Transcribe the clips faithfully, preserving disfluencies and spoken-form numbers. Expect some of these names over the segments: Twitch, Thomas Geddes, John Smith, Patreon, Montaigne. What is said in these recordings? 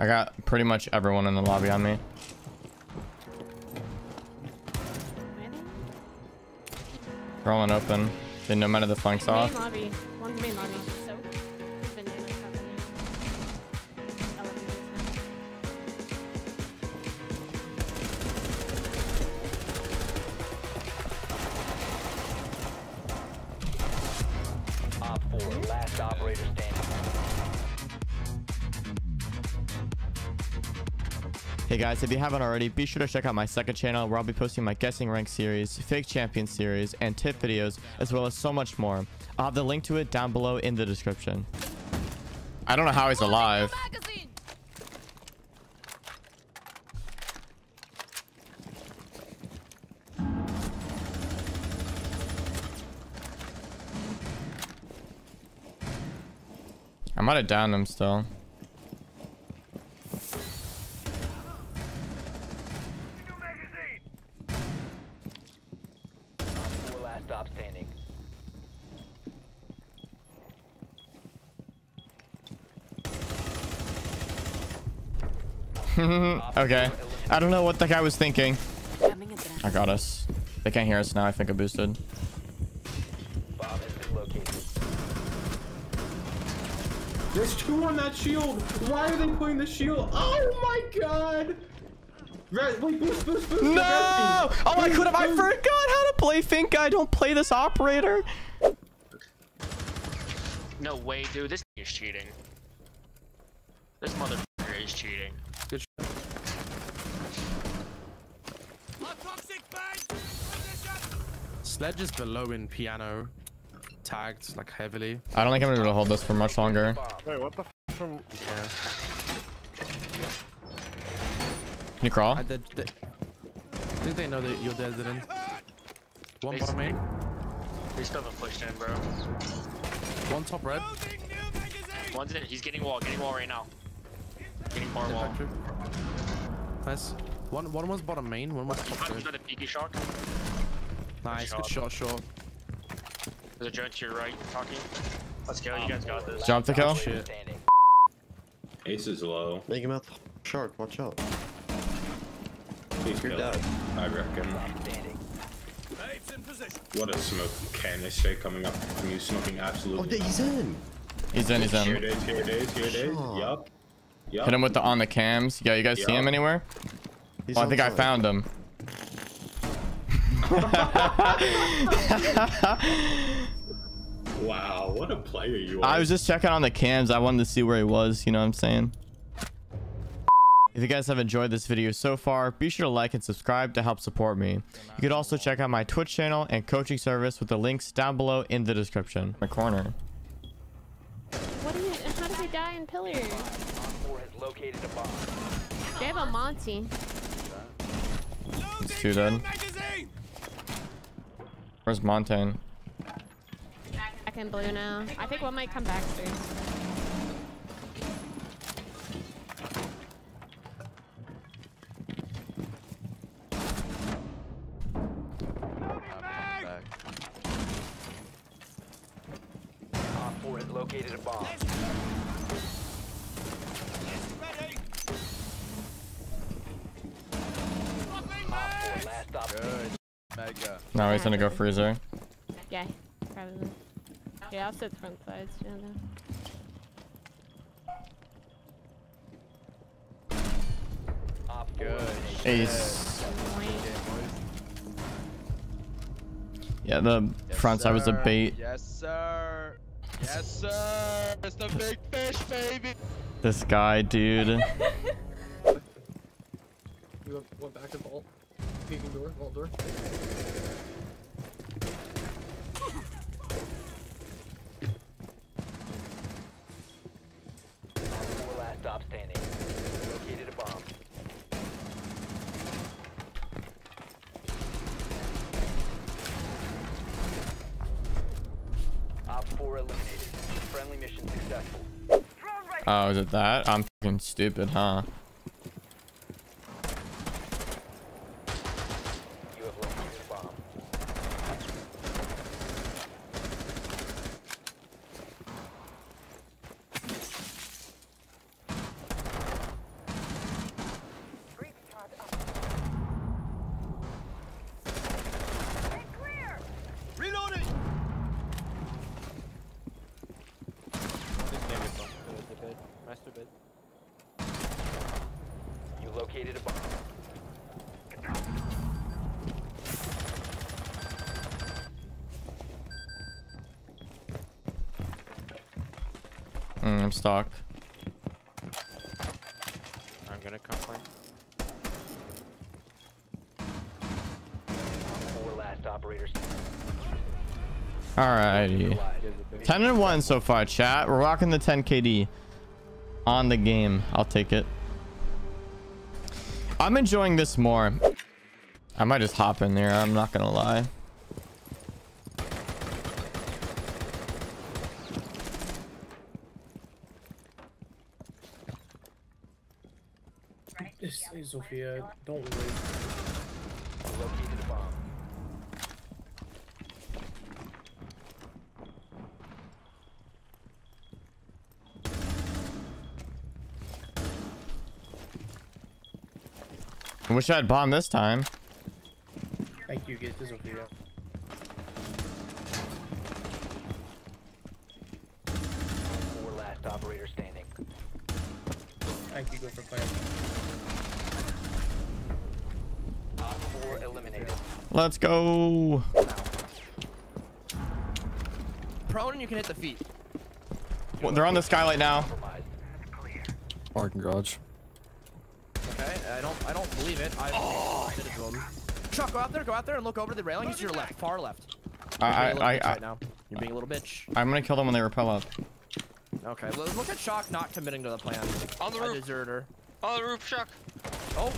I got pretty much everyone in the lobby on me. They're all in open. They no matter the flanks main off. Lobby. One main lobby. So hey guys, if you haven't already, be sure to check out my second channel where I'll be posting my guessing rank series, fake champion series, and tip videos, as well as so much more. I'll have the link to it down below in the description. I don't know how he's alive. I might have downed him still. Okay, I don't know what the guy was thinking. I got us. They can't hear us now. I think I boosted. There's two on that shield. Why are they putting the shield? Oh my god! Red, wait, boost, boost, boost. No! Oh, I could have. I forgot how to play Fink. I don't play this operator. No way, dude. This is cheating. This motherfucker is cheating. Good. Sledge is below in piano, tagged like heavily. I don't think I'm gonna be able to hold this for much longer. Wait, what the f from... yeah. Can you crawl? I did, they... I think they know that you're dead, didn't? One bottom main. They still haven't pushed in, bro. One top red. One's in. He's getting wall. Getting wall right now. Getting more wall. Nice. One, one was bottom main. One was top red. A peaky shock. Nice, good shot, short. There's a drone to your right, talking. Let's go, you guys got this. Jump the kill. Ace is low. Make him out the shark, watch out. He's You're dead. I reckon. What a smoke cannon stay coming up from you, smoking absolutely. Oh, he's in. He's in, he's in. Here it is, here it is, here it is. Yup. Yup. Hit him with the on the cams. Yeah, you guys yep. see him anywhere? He's oh, I think side. I found him. Wow, what a player you are. I was just checking on the cams. I wanted to see where he was, you know what I'm saying? If you guys have enjoyed this video so far, be sure to like and subscribe to help support me. You could also check out my Twitch channel and coaching service with the links down below in the description. My corner. What do you, how do they die in pillars? They have a Monty. It's too dead. Where's Montaigne? Back in blue now. I think one might come back soon. Located a bomb. Now he's gonna go freezer. Yeah, probably. Yeah, I'll sit front sides. You know. Good. Ace. Yeah, the front side was a bait. Yes, sir. Yes, sir. It's the big fish, baby. This guy, dude. We went, went back to vault. Peeking door, vault door. Stop standing. Located a bomb. Op four eliminated. Friendly mission successful. Oh, is it that? I'm fucking stupid, huh? You have located a bomb. located a bomb. Mm, I'm stuck. I'm gonna come play. Four last operators. Alrighty. ten and one so far, chat. We're rocking the ten K D on the game. I'll take it. I'm enjoying this more. I might just hop in there. I'm not going to lie. This is Sophia. Don't worry. I wish I had bomb this time. Thank you, guys. This will be up. Four last operator standing. Thank you, go for fire. Op four eliminated. Let's go. Prone, and you can hit the feet. Well, they're on the skylight now. Parking garage. I don't I don't believe it. I oh. Chuck, go out there, go out there and look over the railing. He's to your left, far left. I I I right now. You're being a little bitch. I'm gonna kill them when they rappel up. Okay, well, look at Chuck not committing to the plan. On the roof. A deserter. On the roof, Chuck. Oh.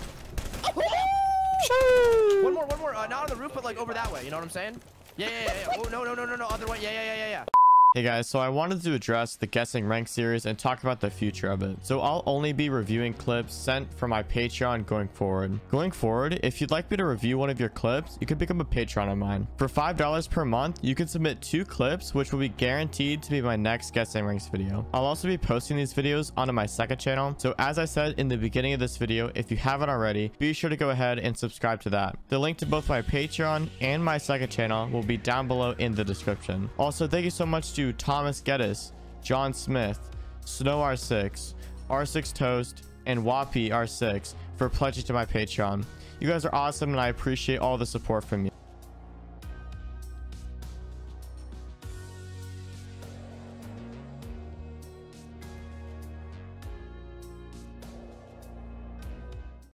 One more, one more. Uh, not on the roof, but like over that way. You know what I'm saying? Yeah, yeah, yeah. yeah. Oh no, no, no, no, no. Other way. Yeah, yeah, yeah, yeah, yeah. Hey guys, so I wanted to address the Guessing Rank series and talk about the future of it. So I'll only be reviewing clips sent from my Patreon going forward. Going forward, if you'd like me to review one of your clips, you can become a Patreon of mine. For five dollars per month, you can submit two clips, which will be guaranteed to be my next Guessing Ranks video. I'll also be posting these videos onto my second channel. So as I said in the beginning of this video, if you haven't already, be sure to go ahead and subscribe to that. The link to both my Patreon and my second channel will be down below in the description. Also, thank you so much to Thomas Geddes, John Smith, Snow R six, R six Toast, and Wappy R six for pledging to my Patreon. You guys are awesome and I appreciate all the support from you.